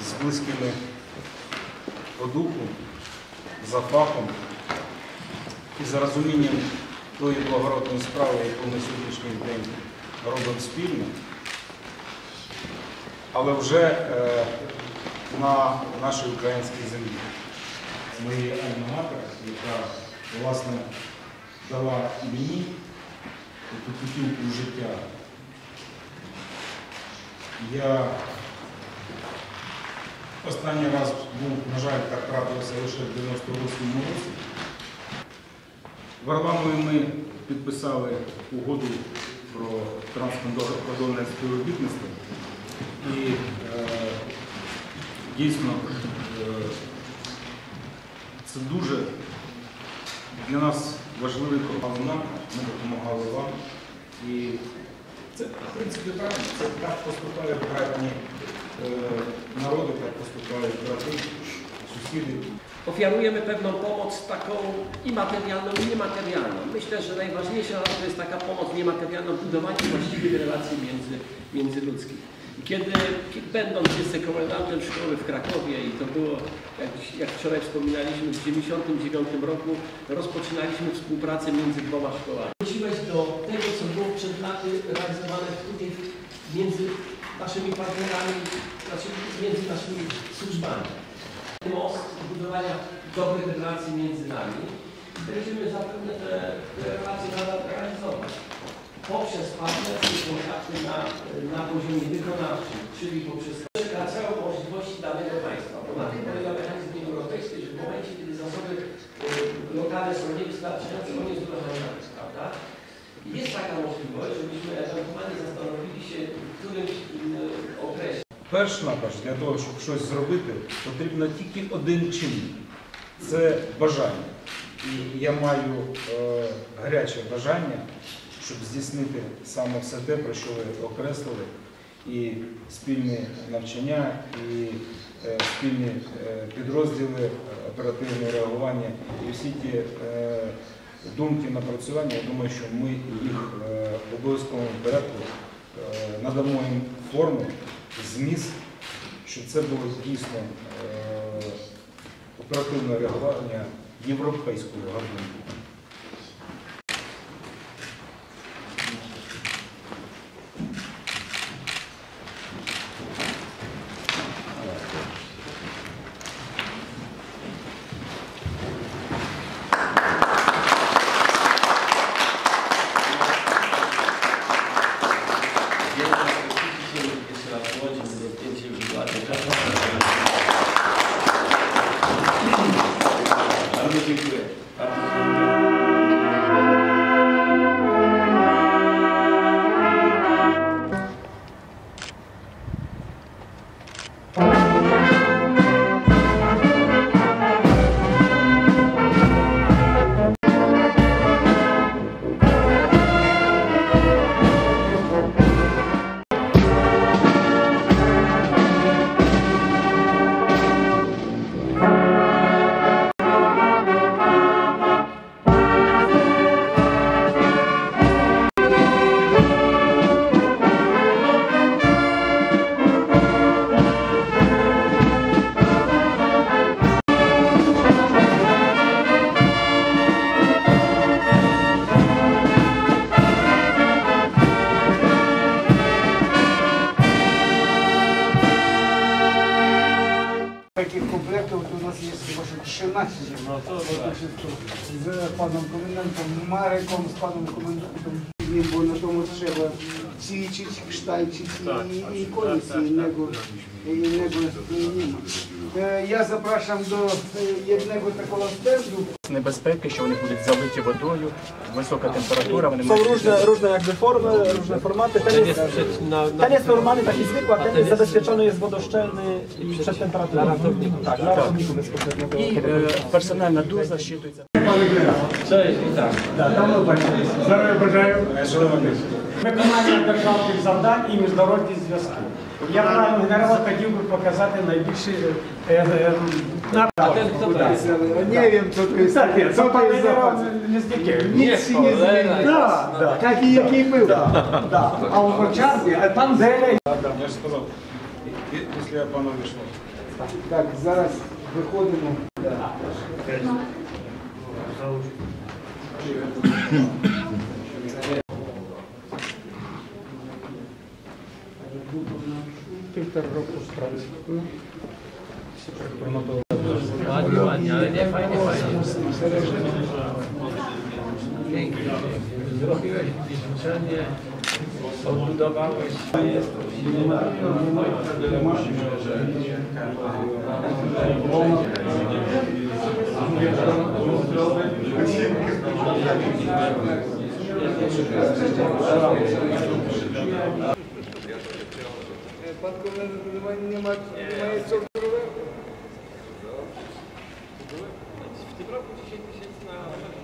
з близькими по духу, за фахом і за розумінням тої благородної справи, яку ми сьогоднішній день робимо спільно, але вже на нашій українській землі. Моєї альма-матер, яка, власне, дала мені таку путівку в життя. Я останній раз був, на жаль, так трапився лише в 98-му році. В Варламові ми підписали угоду про транскордонне співробітництво. І дійсно це дуже для нас важливий крок. Ми допомагали вам. І це, в принципі, правильно. Це так поступають братні narody, tak postępowały braty, sąsiedzi. Ofiarujemy pewną pomoc taką i materialną, i niematerialną. Myślę, że najważniejsza to jest taka pomoc niematerialna, budowanie właściwych relacji międzyludzkich. Kiedy, będąc wicekomendantem szkoły w Krakowie, i to było, jak wczoraj wspominaliśmy, w 1999 roku rozpoczynaliśmy współpracę między dwoma szkołami. Wróciłeś do tego, co było przed laty realizowane między naszymi partnerami, między naszymi służbami. Most budowania dobrych relacji między nami. Będziemy zapewne te relacje nadal realizować poprzez partnerskie kontakty na poziomie wykonawczym, czyli poprzez przekraczają możliwości danego państwa. Bo na tym polega mechanizm Unii Europejskiej, że w momencie, kiedy zasoby lokalne są niewystarczające, one jest dodawane, prawda? Jest taka możliwość, żebyśmy ewentualnie zastanowili się w którymś okresie. Перш наперш, для того, щоб щось зробити, потрібно тільки один чинник – це бажання. І я маю гаряче бажання, щоб здійснити саме все те, про що ви окреслили, і спільні навчання, і спільні підрозділи, оперативне реагування, і всі ті думки, напрацювання, я думаю, що ми їх в обов'язковому порядку надамо їм форму, зміст, щоб це було дійсно оперативне реагування європейського габариту. Таких комплектов у нас є 16 з паном комендантом Мариком, з паном комендантом. Бо на тому треба цічить, кштальчить і коніці, і него спільнімо. Я запрошую до єдного такого стенду. Небезпеки, що вони будуть залиті водою, висока температура. Вони мають różne formaty. Ten jest normalny, taki zwykły, a ten zabezpieczony jest wodoszczelny i przed temperaturą. Dla ratowników. Tak, dla ratowników jest potrzebna. I personalna duża щитується. Cześć, witam. Здоров'я бажаю. Виконання державних завдань і міжнародні зв'язки. Я правильно хотів би показати найбільші Не вим, кто ты. Да, как и який был. Да. А у Харчарди, а там зелень. Да, я же сказал, если панове вийшло. Так, зараз виходимо. Півтора року страниць. Подковное заболевание не мое все здоровье. В течение месяца